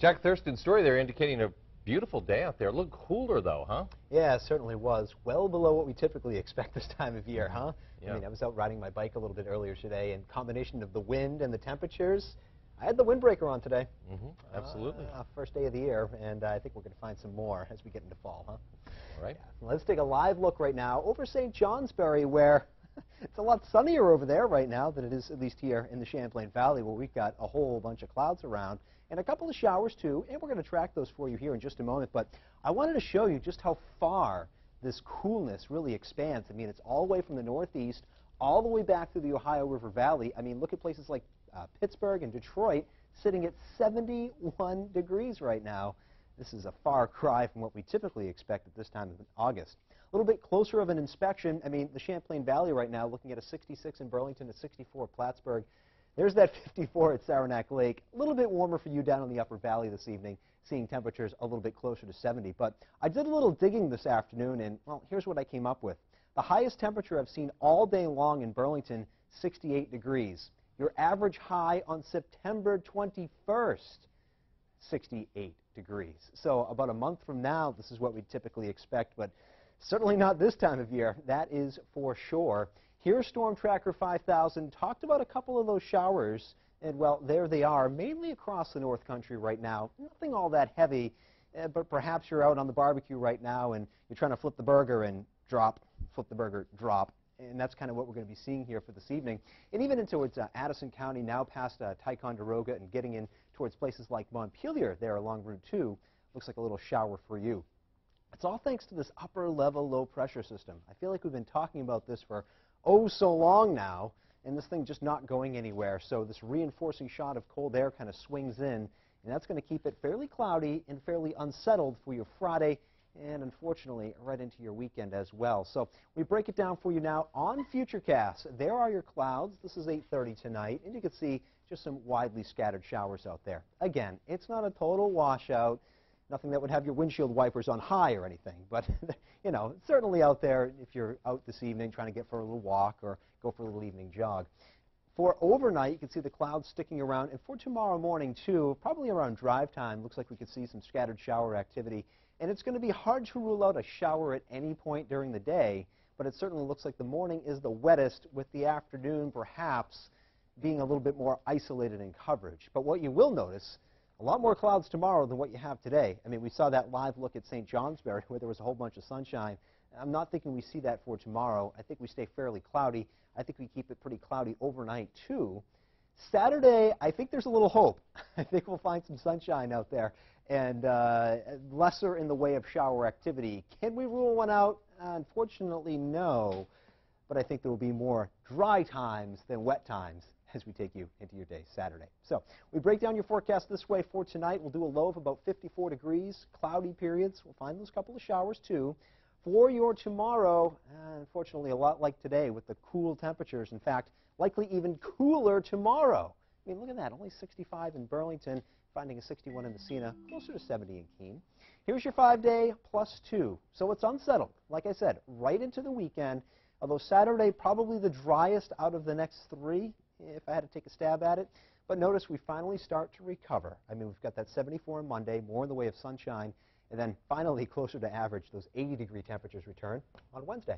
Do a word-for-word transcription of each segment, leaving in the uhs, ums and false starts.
Jack Thurston's story there indicating a beautiful day out there. It looked cooler, though, huh? Yeah, it certainly was. Well below what we typically expect this time of year, huh? Yeah. I mean, I was out riding my bike a little bit earlier today, and combination of the wind and the temperatures, I had the windbreaker on today. Mm-hmm. Absolutely. Uh, first day of the year, and uh, I think we're going to find some more as we get into fall, huh? All right. Yeah. Let's take a live look right now over Saint Johnsbury, where it's a lot sunnier over there right now than it is at least here in the Champlain Valley, where we've got a whole bunch of clouds around and a couple of showers too, and we're going to track those for you here in just a moment. But I wanted to show you just how far this coolness really expands. I mean, it's all the way from the northeast all the way back through the Ohio River Valley. I mean, look at places like uh, Pittsburgh and Detroit sitting at seventy-one degrees right now. This is a far cry from what we typically expect at this time of August. A little bit closer of an inspection. I mean, the Champlain Valley right now looking at a sixty-six in Burlington, a sixty-four at Plattsburgh. There's that fifty-four at Saranac Lake. A little bit warmer for you down in the Upper Valley this evening, seeing temperatures a little bit closer to seventy. But I did a little digging this afternoon, and, well, here's what I came up with. The highest temperature I've seen all day long in Burlington, sixty-eight degrees. Your average high on September twenty-first, sixty-eight degrees. So about a month from now, this is what we typically expect, but certainly not this time of year. That is for sure. Here's Storm Tracker five thousand, talked about a couple of those showers, and, well, there they are, mainly across the North Country right now. Nothing all that heavy, eh, but perhaps you're out on the barbecue right now and you're trying to flip the burger and drop, flip the burger, drop. And that's kind of what we're going to be seeing here for this evening. And even into uh, Addison County, now past uh, Ticonderoga and getting in towards places like Montpelier there along Route two, looks like a little shower for you. It's all thanks to this upper-level low-pressure system. I feel like we've been talking about this for oh so long now, and this thing just not going anywhere. So this reinforcing shot of cold air kind of swings in, and that's going to keep it fairly cloudy and fairly unsettled for your Friday and, unfortunately, right into your weekend as well. So we break it down for you now on Futurecast. There are your clouds. This is eight thirty tonight, and you can see just some widely scattered showers out there. Again, it's not a total washout. Nothing that would have your windshield wipers on high or anything, but, you know, certainly out there if you're out this evening trying to get for a little walk or go for a little evening jog. For overnight, you can see the clouds sticking around, and for tomorrow morning, too, probably around drive time, looks like we could see some scattered shower activity, and it's going to be hard to rule out a shower at any point during the day, but it certainly looks like the morning is the wettest, with the afternoon perhaps being a little bit more isolated in coverage. But what you will notice, a lot more clouds tomorrow than what you have today. I mean, we saw that live look at Saint Johnsbury where there was a whole bunch of sunshine. I'm not thinking we see that for tomorrow. I think we stay fairly cloudy. I think we keep it pretty cloudy overnight, too. Saturday, I think there's a little hope. I think we'll find some sunshine out there and uh, lesser in the way of shower activity. Can we rule one out? Uh, unfortunately, no. But I think there will be more dry times than wet times as we take you into your day Saturday. So we break down your forecast this way for tonight. We'll do a low of about fifty-four degrees, cloudy periods. We'll find those couple of showers, too. For your tomorrow, uh, unfortunately, a lot like today with the cool temperatures. In fact, likely even cooler tomorrow. I mean, look at that, only sixty-five in Burlington, finding a sixty-one in the Sena, closer to seventy in Keene. Here's your five-day plus two. So it's unsettled, like I said, right into the weekend, although Saturday probably the driest out of the next three, if I had to take a stab at it. But notice we finally start to recover. I mean, we've got that seventy-four on Monday, more in the way of sunshine, and then finally closer to average, those eighty-degree temperatures return on Wednesday.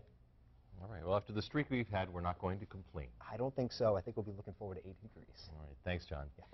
All right, well, after the streak we've had, we're not going to complain. I don't think so. I think we'll be looking forward to eighty degrees. All right, thanks, John. Yeah.